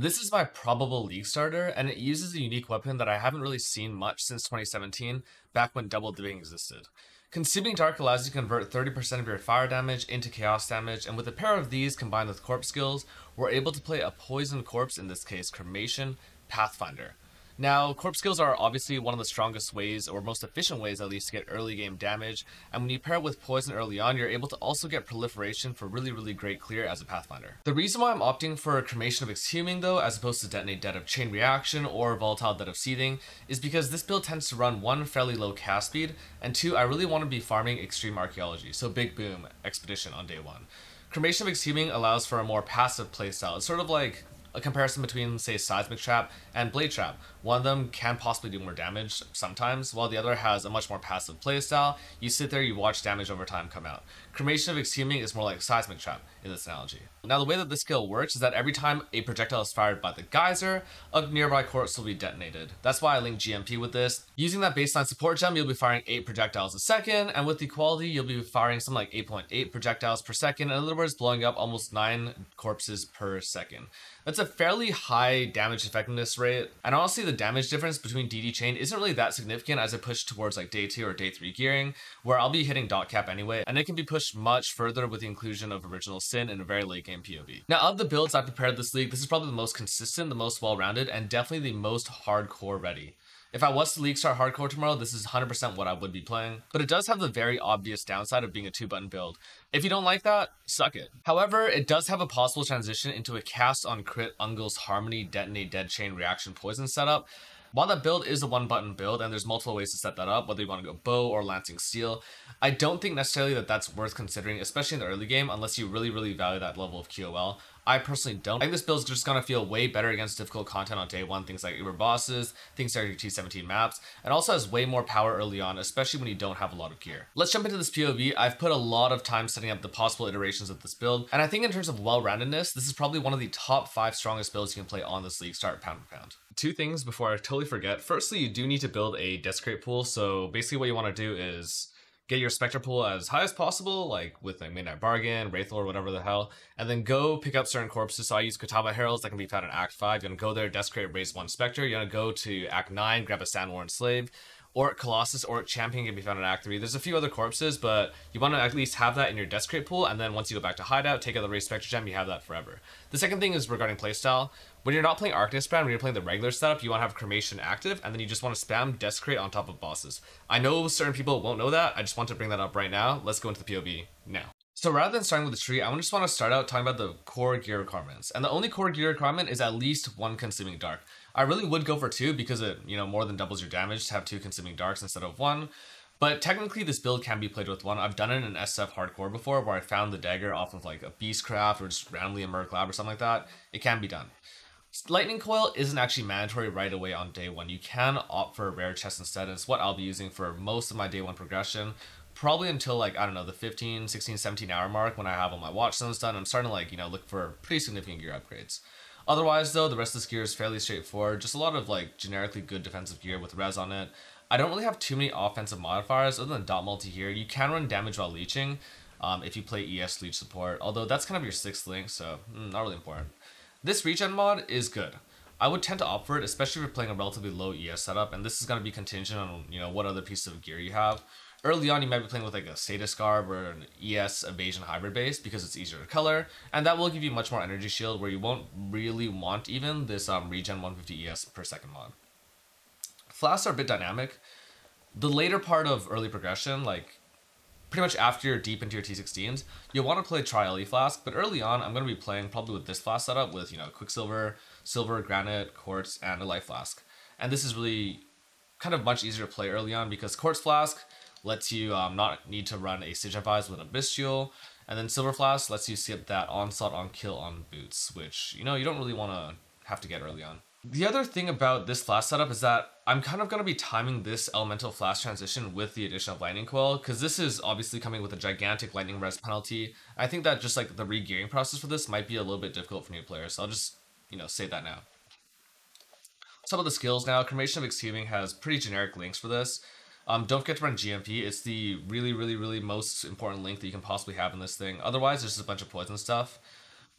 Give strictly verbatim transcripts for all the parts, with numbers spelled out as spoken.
This is my probable League starter, and it uses a unique weapon that I haven't really seen much since twenty seventeen, back when double dipping existed. Consuming Dark allows you to convert thirty percent of your fire damage into chaos damage, and with a pair of these combined with corpse skills, we're able to play a poison corpse, in this case Cremation, Pathfinder. Now, corpse skills are obviously one of the strongest ways, or most efficient ways at least, to get early game damage, and when you pair it with poison early on, you're able to also get proliferation for really, really great clear as a Pathfinder. The reason why I'm opting for a Cremation of Exhuming though, as opposed to Detonate Dead of Chain Reaction or Volatile Dead of Seething, is because this build tends to run one, fairly low cast speed, and two, I really want to be farming Extreme Archaeology, so big boom, Expedition on day one. Cremation of Exhuming allows for a more passive playstyle. It's sort of like a comparison between, say, Seismic Trap and Blade Trap. One of them can possibly do more damage sometimes, while the other has a much more passive playstyle. You sit there, you watch damage over time come out. Cremation of Exhuming is more like Seismic Trap in this analogy. Now, the way that this skill works is that every time a projectile is fired by the geyser, a nearby corpse will be detonated. That's why I link G M P with this. Using that baseline support gem, you'll be firing eight projectiles a second, and with the quality, you'll be firing something like eight point eight projectiles per second, in other words, blowing up almost nine corpses per second. That's a fairly high damage effectiveness rate, and honestly, the damage difference between D D Chain isn't really that significant as I push towards like day two or day three gearing, where I'll be hitting dot cap anyway, and it can be pushed much further with the inclusion of Original Sin in a very late game P O V. Now, of the builds I prepared this league, this is probably the most consistent, the most well-rounded, and definitely the most hardcore ready. If I was to league start hardcore tomorrow, this is one hundred percent what I would be playing, but it does have the very obvious downside of being a two-button build. If you don't like that, suck it. However, it does have a possible transition into a cast on crit Ungle's Harmony Detonate Dead Chain Reaction Poison setup. While that build is a one-button build, and there's multiple ways to set that up, whether you want to go bow or lancing steel, I don't think necessarily that that's worth considering, especially in the early game, unless you really, really value that level of Q O L. I personally don't. I think this build is just going to feel way better against difficult content on day one, things like Uber bosses, things like your T seventeen maps, and also has way more power early on, especially when you don't have a lot of gear. Let's jump into this P O V. I've put a lot of time setting up the possible iterations of this build, and I think in terms of well-roundedness, this is probably one of the top five strongest builds you can play on this league start pound for pound. Two things before I totally forget. Firstly, you do need to build a Desecrate pool, so basically what you want to do is get your Spectre pool as high as possible, like with like Midnight Bargain, Wraith Lord, whatever the hell, and then go pick up certain corpses. So I use Catawba Heralds that can be found in Act five. You're gonna go there, Desecrate, raise one Spectre. You're gonna go to Act nine, grab a Sandworn Slave. Orc Colossus, Orc Champion can be found in Act three. There's a few other corpses, but you want to at least have that in your Desecrate pool, and then once you go back to Hideout, take out the Raised Spectre Gem, you have that forever. The second thing is regarding playstyle. When you're not playing Arcanist Brand, when you're playing the regular setup, you want to have Cremation active, and then you just want to spam Desecrate on top of bosses. I know certain people won't know that, I just want to bring that up right now. Let's go into the P O V now. So rather than starting with the tree, I just want to start out talking about the core gear requirements. And the only core gear requirement is at least one Consuming Dark. I really would go for two because it, you know, more than doubles your damage to have two Consuming Darks instead of one. But technically this build can be played with one. I've done it in S F Hardcore before where I found the dagger off of like a Beastcraft or just randomly a Merc Lab or something like that. It can be done. Lightning Coil isn't actually mandatory right away on day one. You can opt for a rare chest instead, and it's what I'll be using for most of my day one progression. Probably until like, I don't know, the fifteen, sixteen, seventeen hour mark when I have all my watchstones done. I'm starting to like, you know, look for pretty significant gear upgrades. Otherwise though, the rest of this gear is fairly straightforward. Just a lot of like generically good defensive gear with res on it. I don't really have too many offensive modifiers other than dot multi here. You can run damage while leeching um, if you play E S leech support, although that's kind of your sixth link, so mm, not really important. This regen mod is good. I would tend to opt for it, especially if you're playing a relatively low E S setup, and this is going to be contingent on, you know, what other piece of gear you have. Early on, you might be playing with like a Status Garb or an E S Evasion Hybrid base because it's easier to color, and that will give you much more energy shield where you won't really want even this um, Regen one fifty E S per second mod. Flasks are a bit dynamic. The later part of early progression, like pretty much after you're deep into your T sixteens, you'll want to play Tri-L E Flask, but early on, I'm going to be playing probably with this Flask setup with, you know, Quicksilver, Silver, Granite, Quartz, and a Life Flask. And this is really kind of much easier to play early on because Quartz Flask lets you um, not need to run a Signifies with an Abyssal, and then Silver Flask lets you skip that Onslaught on Kill on Boots, which, you know, you don't really want to have to get early on. The other thing about this Flask setup is that I'm kind of going to be timing this Elemental Flask transition with the addition of Lightning Coil, because this is obviously coming with a gigantic Lightning Res penalty. I think that just like the re-gearing process for this might be a little bit difficult for new players, so I'll just, you know, say that now. Some of the skills now. Cremation of Exhuming has pretty generic links for this. Um, don't forget to run G M P. It's the really, really, really most important link that you can possibly have in this thing. Otherwise, there's just a bunch of poison stuff.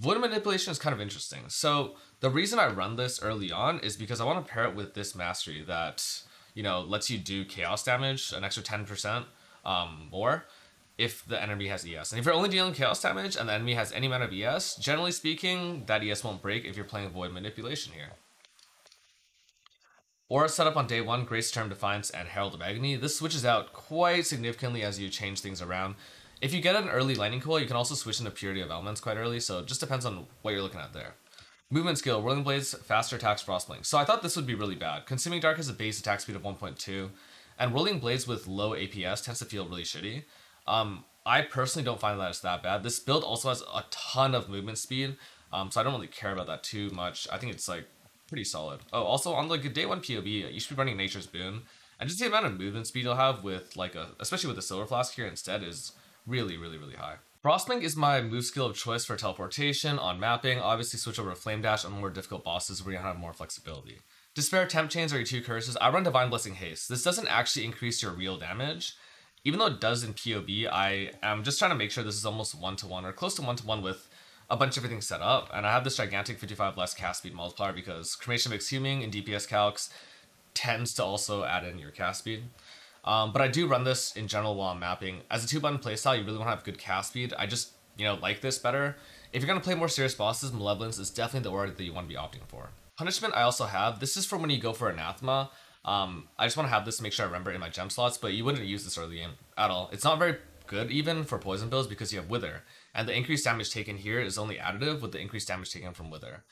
Void manipulation is kind of interesting. So the reason I run this early on is because I want to pair it with this mastery that, you know, lets you do chaos damage an extra ten percent um, more if the enemy has E S. And if you're only dealing chaos damage and the enemy has any amount of E S, generally speaking, that E S won't break if you're playing Void manipulation here. Aura setup on day one, Grace, Term Defiance, and Herald of Agony. This switches out quite significantly as you change things around. If you get an early Lightning Coil, you can also switch into Purity of Elements quite early, so it just depends on what you're looking at there. Movement skill, Rolling Blades, faster attacks, Frostling. So I thought this would be really bad. Consuming Dark has a base attack speed of one point two, and Rolling Blades with low A P S tends to feel really shitty. Um, I personally don't find that it's that bad. This build also has a ton of movement speed, um, so I don't really care about that too much. I think it's like pretty solid. Oh, also on like a day one P O B, you should be running Nature's Boon, and just the amount of movement speed you'll have with like a, especially with the Silver Flask here instead, is really, really, really high. Frostling is my move skill of choice for teleportation, on mapping, obviously switch over to Flame Dash on more difficult bosses where you have more flexibility. Despair, Temp Chains are your two curses. I run Divine Blessing Haste. This doesn't actually increase your real damage. Even though it does in P O B, I am just trying to make sure this is almost one-to-one or close to one-to-one with a bunch of everything set up. And I have this gigantic fifty-five less cast speed multiplier because Cremation of Exhuming in D P S calcs tends to also add in your cast speed. Um, but I do run this in general while I'm mapping. As a two-button playstyle, you really want to have good cast speed. I just, you know, like this better. If you're going to play more serious bosses, Malevolence is definitely the order that you want to be opting for. Punishment I also have. This is for when you go for Anathema. Um, I just want to have this to make sure I remember it in my gem slots, but you wouldn't use this early game at all. It's not very good even for poison builds because you have Wither, and the increased damage taken here is only additive with the increased damage taken from Wither.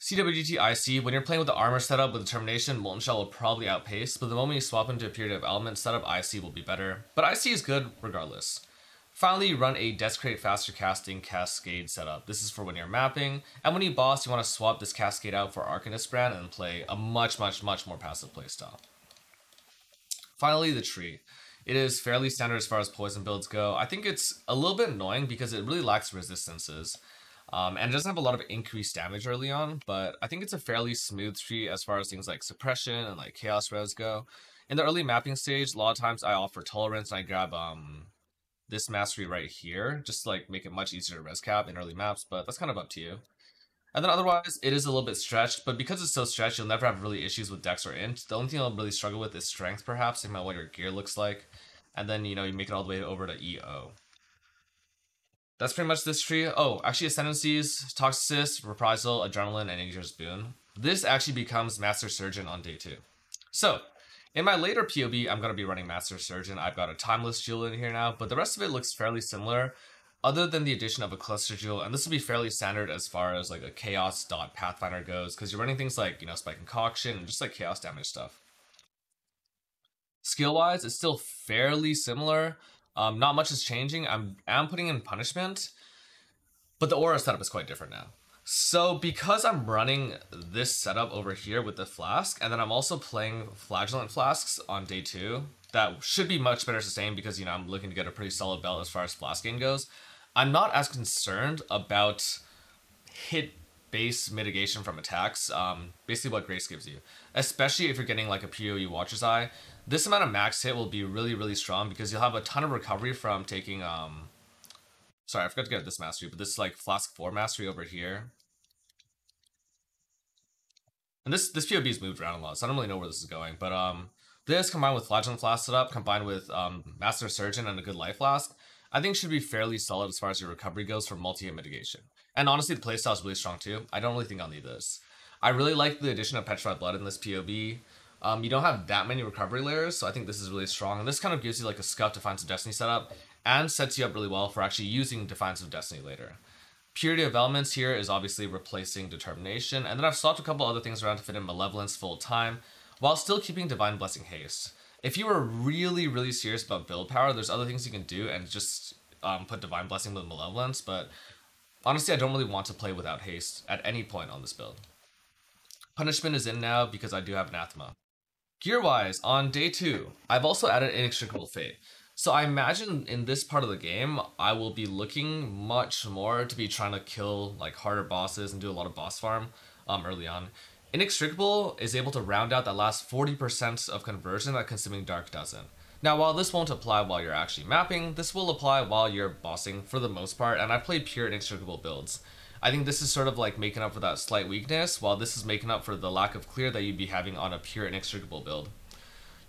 C W G T I C, when you're playing with the armor setup with Determination, Molten Shell will probably outpace, but the moment you swap into a Purity of Elements setup, I C will be better, but I C is good regardless. Finally, you run a Desecrate Faster Casting Cascade setup. This is for when you're mapping, and when you boss, you want to swap this Cascade out for Arcanist Brand and play a much, much, much more passive playstyle. Finally, the tree. It is fairly standard as far as poison builds go. I think it's a little bit annoying because it really lacks resistances. Um, and it doesn't have a lot of increased damage early on, but I think it's a fairly smooth tree as far as things like suppression and like chaos revs go. In the early mapping stage, a lot of times I offer tolerance and I grab um, this mastery right here, just to like make it much easier to res cap in early maps, but that's kind of up to you. And then otherwise, it is a little bit stretched, but because it's so stretched, you'll never have really issues with dex or int. The only thing I'll really struggle with is strength, perhaps, no matter what your gear looks like. And then, you know, you make it all the way over to E O. That's pretty much this tree. Oh, actually Ascendancies, Toxicist, Reprisal, Adrenaline, and Nature's Boon. This actually becomes Master Surgeon on day two. So, in my later P O B, I'm going to be running Master Surgeon. I've got a Timeless Jewel in here now, but the rest of it looks fairly similar, other than the addition of a Cluster Jewel, and this will be fairly standard as far as like a Chaos.Pathfinder goes, because you're running things like, you know, Spike Concoction, and just like Chaos Damage stuff. Skill-wise, it's still fairly similar. Um, not much is changing. I'm, I'm putting in Punishment, but the aura setup is quite different now. So because I'm running this setup over here with the flask, and then I'm also playing Flagellant flasks on day two, that should be much better sustained because, you know, I'm looking to get a pretty solid belt as far as flask game goes. I'm not as concerned about hit base mitigation from attacks, um, basically what Grace gives you, especially if you're getting like a P O E Watcher's Eye. This amount of max hit will be really, really strong because you'll have a ton of recovery from taking, um, sorry, I forgot to get this mastery, but this is like Flask four mastery over here. And this, this P O B's moved around a lot, so I don't really know where this is going, but um, this combined with Flagellant Flask setup, combined with um, Master Surgeon and a good Life Flask, I think should be fairly solid as far as your recovery goes for multi-hit mitigation. And honestly, the playstyle is really strong too. I don't really think I'll need this. I really like the addition of Petrified Blood in this P O B. Um, you don't have that many recovery layers, so I think this is really strong. And this kind of gives you like a scuff Defiance of Destiny setup and sets you up really well for actually using Defiance of Destiny later. Purity of Elements here is obviously replacing Determination. And then I've swapped a couple other things around to fit in Malevolence full time while still keeping Divine Blessing Haste. If you were really, really serious about build power, there's other things you can do and just um, put Divine Blessing with Malevolence. But honestly, I don't really want to play without haste at any point on this build. Punishment is in now because I do have Anathema. Gear-wise, on day two, I've also added Inextricable Fate. So I imagine in this part of the game, I will be looking much more to be trying to kill like harder bosses and do a lot of boss farm um, early on. Inextricable is able to round out that last forty percent of conversion that Consuming Dark doesn't. Now, while this won't apply while you're actually mapping, this will apply while you're bossing for the most part, and I've played pure inextricable builds. I think this is sort of like making up for that slight weakness, while this is making up for the lack of clear that you'd be having on a pure inextricable build.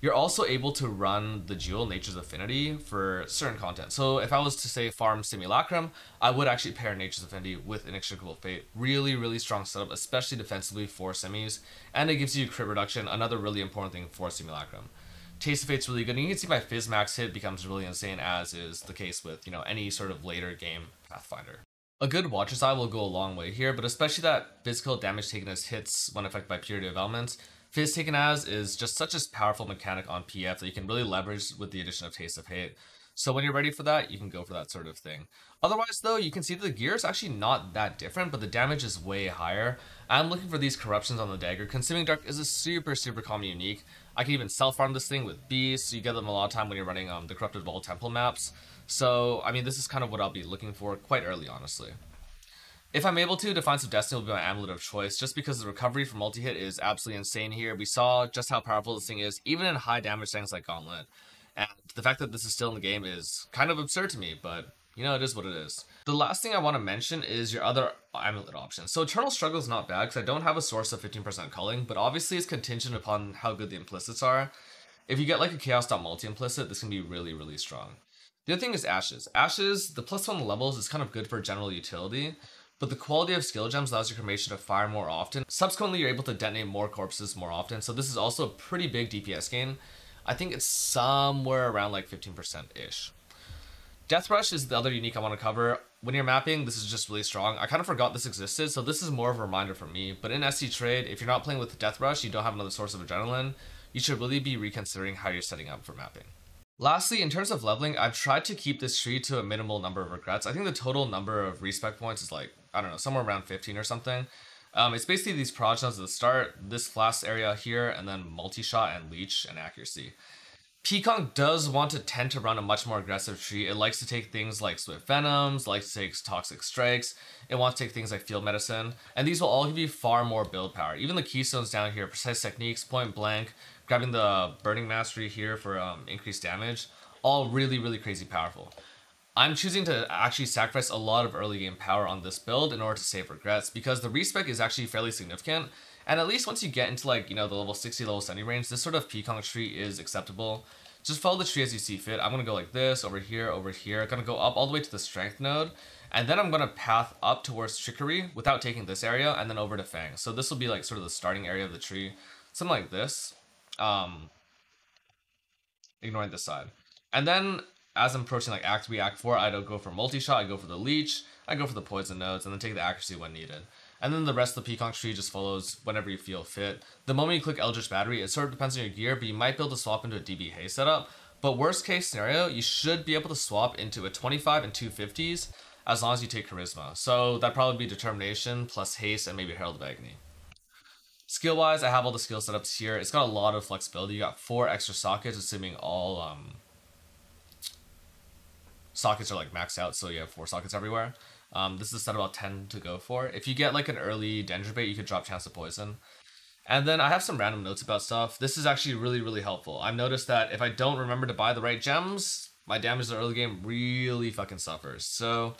You're also able to run the jewel Nature's Affinity for certain content. So if I was to say farm Simulacrum, I would actually pair Nature's Affinity with Inextricable Fate. Really, really strong setup, especially defensively for semis, and it gives you crit reduction, another really important thing for Simulacrum. Taste of Fate's really good, and you can see my Fizzmax hit becomes really insane, as is the case with, you know, any sort of later game Pathfinder. A good Watcher's Eye will go a long way here, but especially that physical damage taken as hits when affected by Purity of Elements. Fizz taken as is just such a powerful mechanic on P F that you can really leverage with the addition of Taste of Hate. So when you're ready for that, you can go for that sort of thing. Otherwise though, you can see that the gear is actually not that different, but the damage is way higher. I'm looking for these corruptions on the dagger. Consuming Dark is a super, super common unique. I can even self-farm this thing with bees, so you get them a lot of time when you're running um, the Corrupted Vault Temple maps. So, I mean, this is kind of what I'll be looking for quite early, honestly. If I'm able to, Defiance of Destiny will be my amulet of choice, just because the recovery from multi-hit is absolutely insane here. We saw just how powerful this thing is, even in high damage things like Gauntlet. And the fact that this is still in the game is kind of absurd to me, but, you know, it is what it is. The last thing I want to mention is your other amulet options. So Eternal Struggle is not bad, because I don't have a source of fifteen percent culling, but obviously it's contingent upon how good the implicits are. If you get like a Chaos.Multi implicit, this can be really, really strong. The other thing is Ashes. Ashes, the plus one levels is kind of good for general utility, but the quality of skill gems allows your cremation to fire more often. Subsequently, you're able to detonate more corpses more often, so this is also a pretty big D P S gain. I think it's somewhere around like fifteen percent-ish. Death Rush is the other unique I want to cover. When you're mapping, this is just really strong. I kind of forgot this existed, so this is more of a reminder for me, but in S C Trade, if you're not playing with Death Rush, you don't have another source of adrenaline, you should really be reconsidering how you're setting up for mapping. Lastly, in terms of leveling, I've tried to keep this tree to a minimal number of regrets. I think the total number of respec points is like, I don't know, somewhere around fifteen or something. Um, it's basically these projections at the start, this flask area here, and then multi-shot and leech and accuracy. Peaconk does want to tend to run a much more aggressive tree. It likes to take things like Swift Venoms, likes to take Toxic Strikes, it wants to take things like Field Medicine, and these will all give you far more build power. Even the Keystones down here, Precise Techniques, Point Blank, grabbing the Burning Mastery here for um, increased damage, all really, really crazy powerful. I'm choosing to actually sacrifice a lot of early game power on this build in order to save regrets, because the respec is actually fairly significant. And at least once you get into, like, you know, the level sixty, level seventy range, this sort of Peaconk tree is acceptable. Just follow the tree as you see fit. I'm going to go like this, over here, over here. I'm going to go up all the way to the Strength node. And then I'm going to path up towards Trickery without taking this area, and then over to Fang. So this will be, like, sort of the starting area of the tree. Something like this. Um, ignoring this side. And then, as I'm approaching, like, Act three, Act four, I don't go for multi-shot. I go for the Leech. I go for the Poison nodes, and then take the Accuracy when needed. And then the rest of the Peaconk tree just follows whenever you feel fit. The moment you click Eldritch Battery, it sort of depends on your gear, but you might be able to swap into a D B Hay setup. But worst case scenario, you should be able to swap into a twenty-five and two fifties as long as you take Charisma. So that'd probably be Determination plus Haste and maybe Herald of Agony. Skill-wise, I have all the skill setups here. It's got a lot of flexibility. You got four extra sockets, assuming all um, sockets are like maxed out, so you have four sockets everywhere. Um, this is set about ten to go for. If you get like an early Dendro Bait, you could drop Chance of Poison. And then I have some random notes about stuff. This is actually really, really helpful. I've noticed that if I don't remember to buy the right gems, my damage in the early game really fucking suffers. So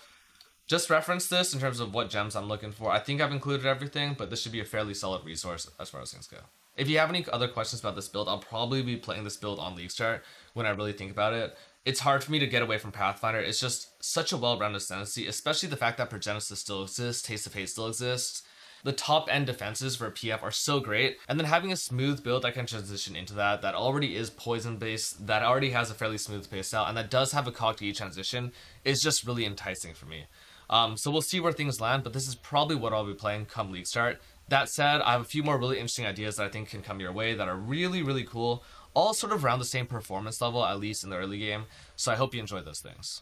just reference this in terms of what gems I'm looking for. I think I've included everything, but this should be a fairly solid resource as far as things go. If you have any other questions about this build, I'll probably be playing this build on League Start when I really think about it. It's hard for me to get away from Pathfinder. It's just such a well-rounded ascendancy, especially the fact that Progenesis still exists, Taste of Hate still exists. The top-end defenses for P F are so great, and then having a smooth build that can transition into that, that already is poison-based, that already has a fairly smooth pace out, and that does have a cog-to-E transition, is just really enticing for me. Um, so we'll see where things land, but this is probably what I'll be playing come League Start. That said, I have a few more really interesting ideas that I think can come your way that are really, really cool. All sort of around the same performance level, at least in the early game, so I hope you enjoy those things.